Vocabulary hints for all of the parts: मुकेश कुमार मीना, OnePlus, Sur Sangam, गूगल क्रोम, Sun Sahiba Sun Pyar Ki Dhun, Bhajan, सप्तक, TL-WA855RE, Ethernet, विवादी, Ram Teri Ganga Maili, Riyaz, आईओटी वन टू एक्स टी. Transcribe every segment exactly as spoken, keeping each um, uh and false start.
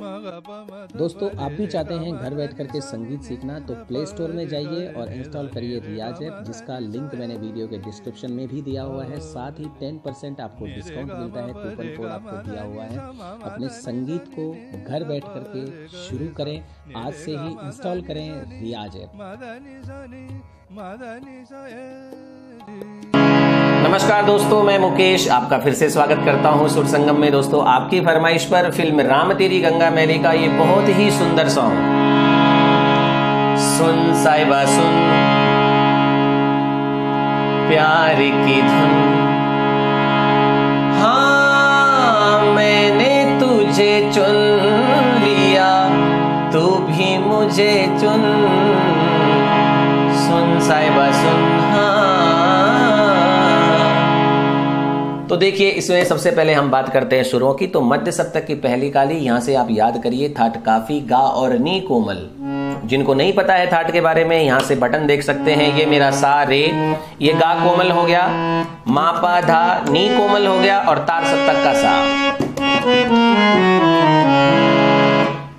दोस्तों, आप भी चाहते हैं घर बैठकर के संगीत सीखना तो प्ले स्टोर में जाइए और इंस्टॉल करिए रियाज ऐप, जिसका लिंक मैंने वीडियो के डिस्क्रिप्शन में भी दिया हुआ है। साथ ही दस परसेंट आपको डिस्काउंट मिलता है, कूपन कोड आपको दिया हुआ है। अपने संगीत को घर बैठ करके शुरू करें, आज से ही इंस्टॉल करें रियाज ऐप। नमस्कार दोस्तों, मैं मुकेश आपका फिर से स्वागत करता हूं सुर संगम में। दोस्तों, आपकी फरमाइश पर फिल्म राम तेरी गंगा मैली का ये बहुत ही सुंदर सॉन्ग सुन साहिबा सुन प्यार की धुन। हाँ, मैंने तुझे चुन लिया, तू भी मुझे चुन। सुन साहिबा सुन। हाँ, तो देखिए, इसमें सबसे पहले हम बात करते हैं सुरों की। तो मध्य सप्तक की पहली काली, यहाँ से आप याद करिए थाट काफी गा और नी कोमल। जिनको नहीं पता है थाट के बारे में, यहाँ से बटन देख सकते हैं। ये मेरा सा रे, ये गा कोमल हो गया, मा पा धा नी कोमल हो गया और तार सप्तक का सा।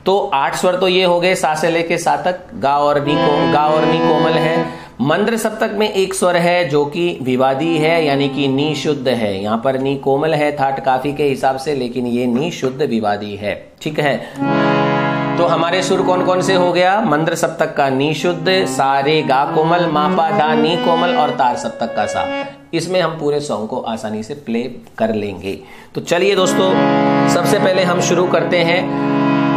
तो आठ स्वर तो ये हो गए सा से लेके सा तक, गा और नी को, गा और नी कोमल है। मंद्र सप्तक में एक स्वर है जो कि विवादी है, यानी कि नी शुद्ध है। यहाँ पर नी कोमल है थाट काफी के हिसाब से, लेकिन ये नी शुद्ध विवादी है, ठीक है। तो हमारे सुर कौन कौन से हो गया? मंद्र सप्तक का नी शुद्ध, सा रे गा कोमल, मा पा धा नी कोमल और तार सप्तक का सा। इसमें हम पूरे सॉन्ग को आसानी से प्ले कर लेंगे। तो चलिए दोस्तों, सबसे पहले हम शुरू करते हैं।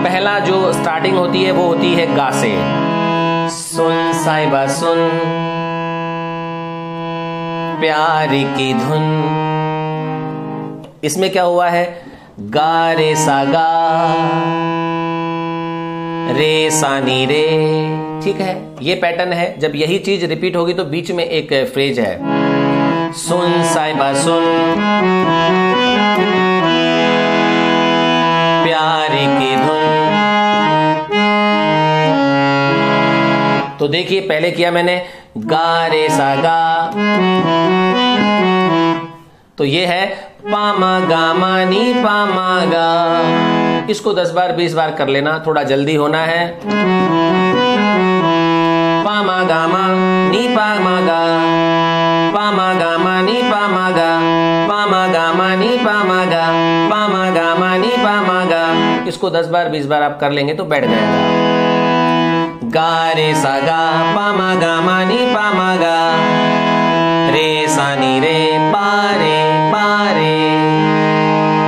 पहला जो स्टार्टिंग होती है वो होती है गा से। सुन साहिबा सुन प्यार की धुन। इसमें क्या हुआ है? गा रे सा गा, रे सा नी रे, ठीक है। ये पैटर्न है, जब यही चीज रिपीट होगी तो बीच में एक फ्रेज है सुन साहिबा सुन प्यार की धुन। तो देखिए, पहले किया मैंने गा रे सा गा, तो ये है पामा गा मानी पामा गा। इसको दस बार बीस बार कर लेना, थोड़ा जल्दी होना है। पामा गा मानी पामा गा, पामा गा मानी पामा गा, पामा गा मानी पामा गा, पामा गा मानी पामा गा। इसको दस बार बीस बार आप कर लेंगे तो बैठ जाएगा। गा रे सा गा, पामा गा मानी पामा गा, रे सा नी रे, पा रे पा रे,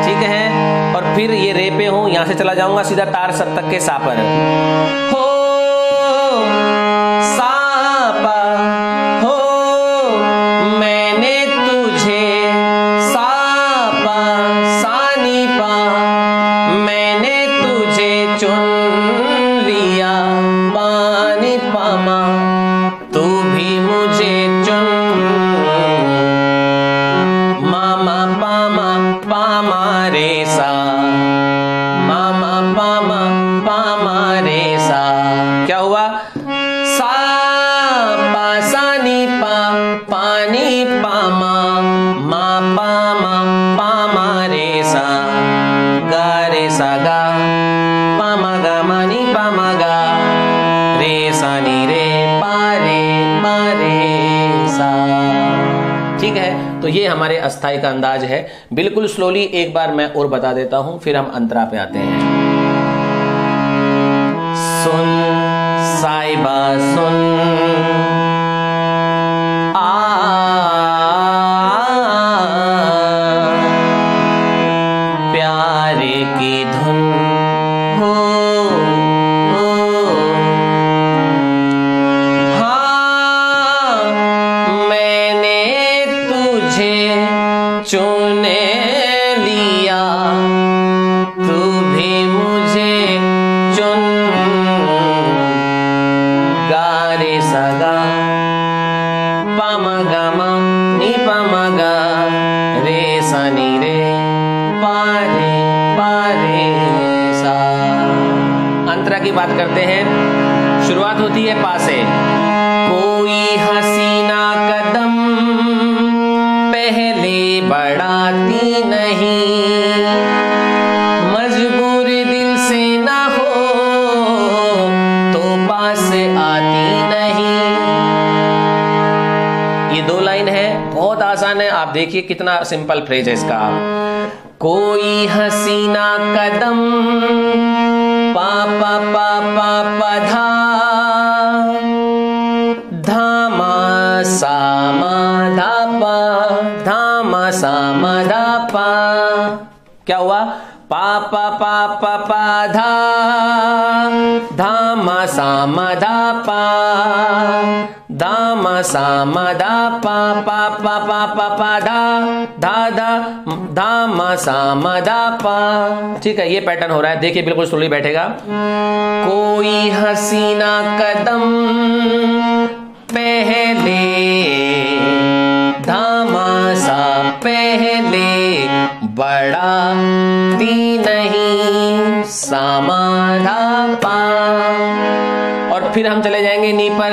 ठीक है। और फिर ये रे पे हूं, यहां से चला जाऊंगा सीधा तार सप्तक के सा पर। हो सा पा हो, मैंने तुझे सा पा सा नी पा, मैंने तुझे चुन लिया, तू भी मुझे चुन। मामा पामा पामा रे सा, मामा पामा पामा रे सा। क्या हुआ? सा पा सा नी पा, पानी पामा, मा पामा पामा रे सा, गा रे सा गा, पामा गा मानी पामा गा, रे सा नी रे, ठीक है। तो ये हमारे अस्थाई का अंदाज है। बिल्कुल स्लोली एक बार मैं और बता देता हूं, फिर हम अंतरा पे आते हैं। सुन साहिबा सुन आ, प्यार की धुन हो, चुने लिया, तू भी मुझे चुन। गा रे सा गा, पामा गा मानी पामा गा, रे सा नी रे, पा रे पा रे सा। अंतरा की बात करते हैं। शुरुआत होती है पा से। कोई हसीना कदम पहले बढ़ाती नहीं, मजबूर दिल से न आसान है, आप देखिए कितना सिंपल फ्रेज है इसका। कोई हसीना कदम पा पा पा पा पा धा धामा सामा धा पा धामा सामा धा पा, क्या हुआ? पा पा पा पा पा धा धामा सामा धा पा धामा सामा धा पा पा पा पा पा पा धा धा धा धामा सामा धा पा। ठीक है, ये पैटर्न हो रहा है, देखिए बिल्कुल स्लोली बैठेगा। कोई हसीना कदम पहले धामा सा पहले बड़ा दी नहीं सामा धा पा, और फिर हम चले जाएंगे नी पर।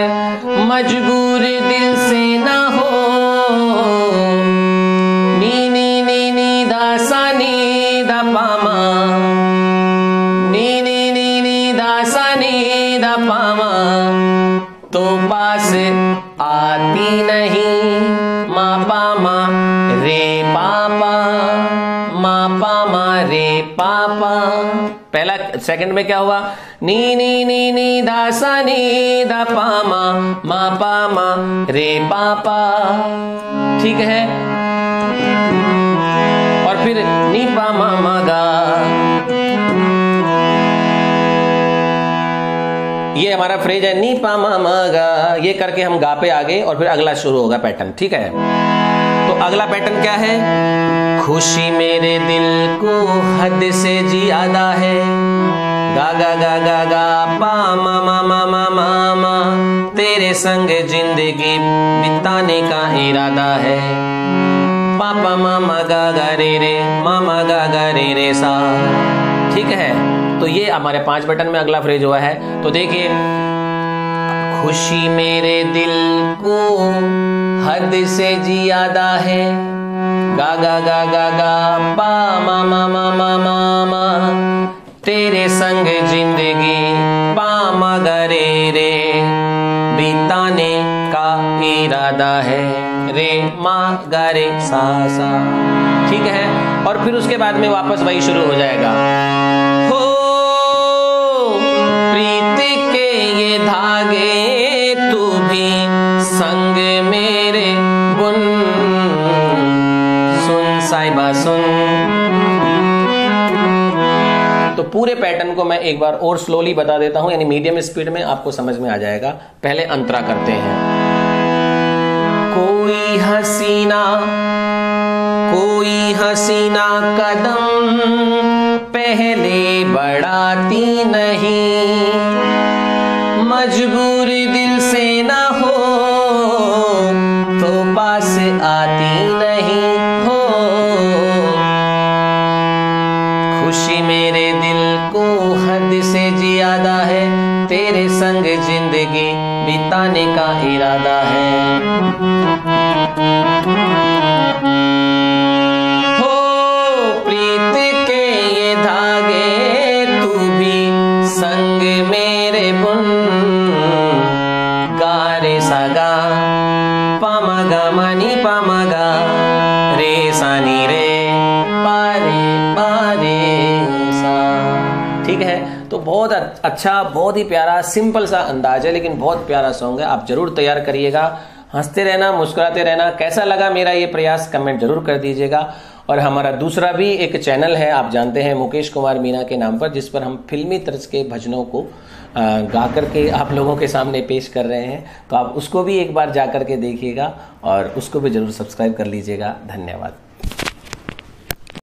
मजबूर दिल से ना हो नी नी नी नी दा सा नी दा पा मा नी नी नी नी दा सा नी दा पा मा, तो पास आती नहीं मा पा मा रे पापा मा पा मा रे पापा। पहला सेकंड में क्या हुआ? नी नी नी नी धा सा नी धा पा मा मा पा मा रे पापा, ठीक है। और फिर नी पा मा मा गा, ये हमारा फ्रेज है नी पा मा मा गा। ये करके हम गा पे आगे और फिर अगला शुरू होगा पैटर्न, ठीक है। तो अगला पैटर्न क्या है? खुशी मेरे दिल को हद से ज्यादा है गा गा गा गा गा पा मा मा मा मा मा मा, तेरे संग जिंदगी बिताने का इरादा है पापा मामा गा गा रे रे मामा गा गा रे रे सा, ठीक है। तो ये हमारे पांच पैटर्न में अगला फ्रेज हुआ है। तो देखिए, खुशी मेरे दिल को हद से ज्यादा है गा गा गा गा गा पा मा मा मा मा मा मा, तेरे संग जिंदगी पा मा गा रे रे बिताने का इरादा है रे मा गा रे सा सा, ठीक है। और फिर उसके बाद में वापस वही शुरू हो जाएगा। हो प्रीत के ये धागे तू भी संग मेरे बुन, सुन साहिबा सुन। तो पूरे पैटर्न को मैं एक बार और स्लोली बता देता हूं, यानी मीडियम स्पीड में आपको समझ में आ जाएगा। पहले अंतरा करते हैं। कोई हसीना कोई हसीना कदम पहले बढ़ाती नहीं, मजबूर दिल से ना हो तो पास आती नहीं हो, खुशी मेरे दिल को हद से ज्यादा है तेरे संग जिंदगी बिताने का इरादा है। बहुत अच्छा, बहुत ही प्यारा सिंपल सा अंदाज है, लेकिन बहुत प्यारा सॉन्ग है। आप जरूर तैयार करिएगा, हंसते रहना, मुस्कुराते रहना। कैसा लगा मेरा ये प्रयास कमेंट जरूर कर दीजिएगा। और हमारा दूसरा भी एक चैनल है, आप जानते हैं, मुकेश कुमार मीना के नाम पर, जिस पर हम फिल्मी तर्ज के भजनों को गा करके आप लोगों के सामने पेश कर रहे हैं। तो आप उसको भी एक बार जा करके देखिएगा और उसको भी जरूर सब्सक्राइब कर लीजिएगा। धन्यवाद।